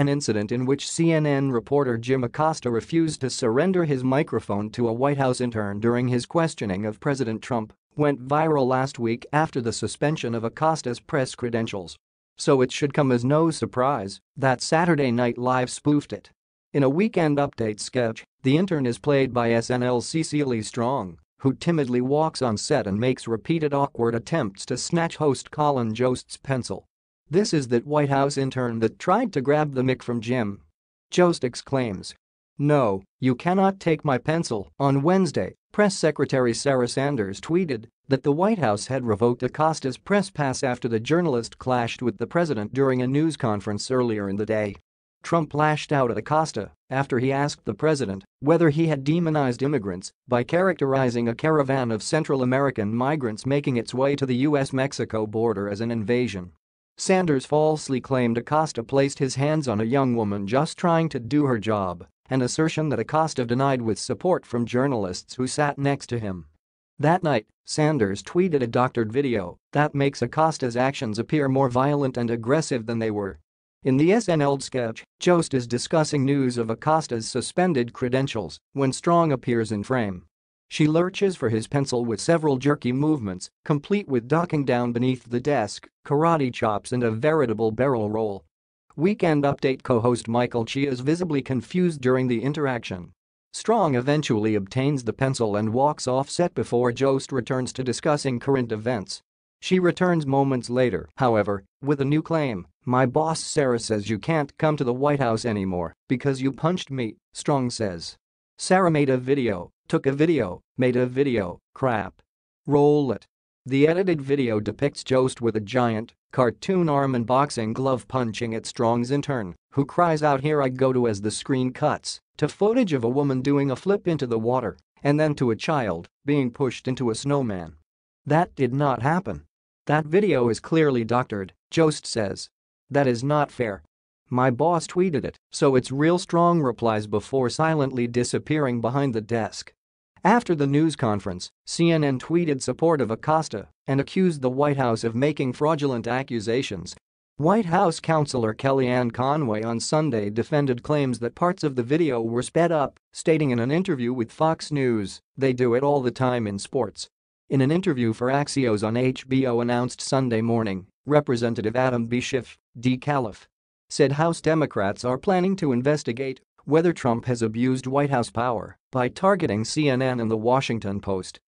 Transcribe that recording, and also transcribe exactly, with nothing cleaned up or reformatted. an incident in which C N N reporter Jim Acosta refused to surrender his microphone to a White House intern during his questioning of President Trump, went viral last week after the suspension of Acosta's press credentials. So it should come as no surprise that Saturday Night Live spoofed it. In a Weekend Update sketch, the intern is played by S N L's Cecily Strong, who timidly walks on set and makes repeated awkward attempts to snatch host Colin Jost's pencil. "This is that White House intern that tried to grab the mic from Jim," Jost exclaims. "No, you cannot take my pencil." On Wednesday, Press Secretary Sarah Sanders tweeted that the White House had revoked Acosta's press pass after the journalist clashed with the president during a news conference earlier in the day. Trump lashed out at Acosta after he asked the president whether he had demonized immigrants by characterizing a caravan of Central American migrants making its way to the U S Mexico border as an invasion. Sanders falsely claimed Acosta placed his hands on a young woman just trying to do her job, an assertion that Acosta denied with support from journalists who sat next to him. That night, Sanders tweeted a doctored video that makes Acosta's actions appear more violent and aggressive than they were. In the S N L sketch, Jost is discussing news of Acosta's suspended credentials when Strong appears in frame. She lurches for his pencil with several jerky movements, complete with ducking down beneath the desk, karate chops and a veritable barrel roll. Weekend Update co-host Michael Che is visibly confused during the interaction. Strong eventually obtains the pencil and walks off set before Jost returns to discussing current events. She returns moments later, however, with a new claim. "My boss Sarah says you can't come to the White House anymore because you punched me," Strong says. "Sarah made a video, took a video, made a video, crap. Roll it." The edited video depicts Jost with a giant, cartoon arm and boxing glove punching at Strong's intern, who cries out "Here I go to" as the screen cuts to footage of a woman doing a flip into the water and then to a child being pushed into a snowman. "That did not happen. That video is clearly doctored," Jost says. "That is not fair. My boss tweeted it, so it's real," Strong replies before silently disappearing behind the desk. After the news conference, C N N tweeted support of Acosta and accused the White House of making fraudulent accusations. White House counselor Kellyanne Conway on Sunday defended claims that parts of the video were sped up, stating in an interview with Fox News, "They do it all the time in sports." In an interview for Axios on H B O announced Sunday morning, Representative Adam B. Schiff, D-Calif, said House Democrats are planning to investigate whether Trump has abused White House power by targeting C N N and the Washington Post.